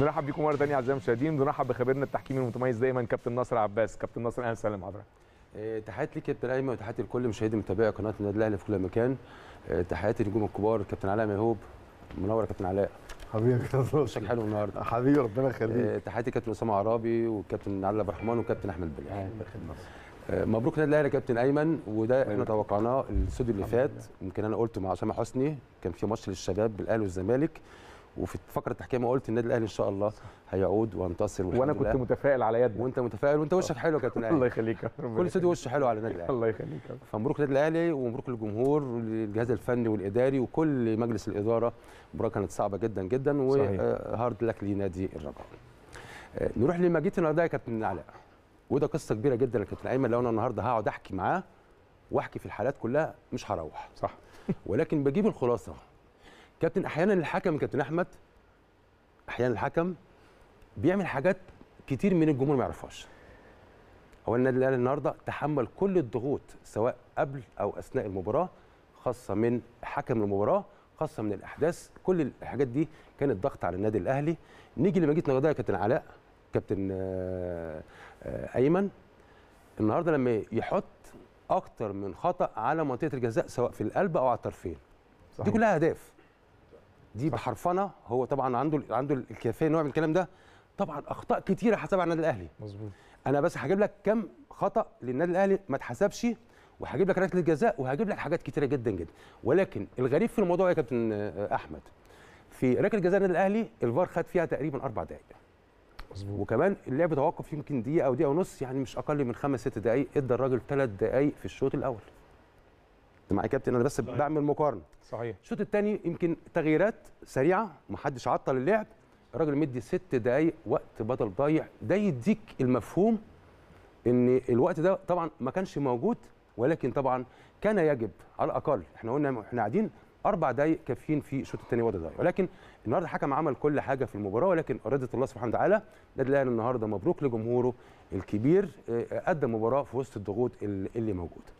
نرحب بيكم مره ثانيه اعزائي المشاهدين، بنرحب بخبيرنا التحكيمي المتميز دايما كابتن ناصر عباس. كابتن ناصر اهلا وسهلا بحضرتك. تحياتي ليك كابتن ايمن وتحياتي لكل مشاهدي متابعي قناه النادي الاهلي في كل مكان. تحياتي للنجوم الكبار كابتن علاء ميهوب. منور يا كابتن علاء حبيبي، شكلك حلو النهارده حبيبي، ربنا يخليك. تحياتي كابتن اسامه عرابي وكابتن عادل عبد الرحمن وكابتن احمد بلال. مبروك النادي الاهلي يا كابتن ايمن، وده احنا توقعناه الاستوديو اللي فات. يمكن انا قلت مع اسامه حسني كان في ماتش للشباب بالاهلي والزمالك، وفي فقره التحكيم قلت النادي الاهلي ان شاء الله هيعود وينتصر، وانا كنت متفائل على يدك وانت متفائل، وانت وشك حلو يا كابتن الله يخليك كل استوديو وشه حلو على النادي الاهلي الله يخليك. فمبروك النادي الاهلي ومبروك للجمهور والجهاز الفني والاداري وكل مجلس الاداره. مباراه كانت صعبه جدا جدا، وهارد لك لنادي الرجاء. نروح لمجيت النهارده يا كابتن علاء، وده قصه كبيره جدا يا كابتن ايمن. لو انا النهارده هقعد احكي معاه واحكي في الحالات كلها مش هروح صح ولكن بجيب الخلاصه كابتن. احيانا الحكم كابتن احمد، احيانا الحكم بيعمل حاجات كتير من الجمهور ما يعرفهاش. هو النادي الاهلي النهارده تحمل كل الضغوط سواء قبل او اثناء المباراه، خاصه من حكم المباراه، خاصه من الاحداث. كل الحاجات دي كانت ضغط على النادي الاهلي. نيجي لما جيت النهارده يا كابتن علاء، كابتن ايمن النهارده لما يحط اكتر من خطا على منطقه الجزاء سواء في القلب او على الطرفين صحيح. دي كلها اهداف، دي بحرفنه. هو طبعا عنده الكفايه ان هو يعمل الكلام ده. طبعا اخطاء كتيره حسب على النادي الاهلي مظبوط. انا بس هجيب لك كم خطا للنادي الاهلي ما اتحسبش، وهجيب لك ركله الجزاء، وهجيب لك حاجات كتيره جدا جدا. ولكن الغريب في الموضوع يا كابتن احمد، في ركله جزاء النادي الاهلي الفار خد فيها تقريبا 4 دقائق مظبوط، وكمان اللعب توقف يمكن دقيقه او دقيقه ونص، يعني مش اقل من 5 6 دقائق. ادى الراجل 3 دقائق في الشوط الاول. انت معايا يا كابتن؟ انا بس بعمل مقارنه صحيح. الشوط الثاني يمكن تغييرات سريعه، محدش عطل اللعب، الراجل مدي 6 دقائق وقت بدل ضايع. ده يديك المفهوم ان الوقت ده طبعا ما كانش موجود، ولكن طبعا كان يجب على الاقل. احنا قلنا احنا قاعدين 4 دقائق كافيين في الشوط الثاني وقت ضايع، ولكن النهارده الحكم عمل كل حاجه في المباراه، ولكن اراده الله سبحانه وتعالى. النادي الاهلي النهارده مبروك لجمهوره الكبير، قدم مباراه في وسط الضغوط اللي موجوده.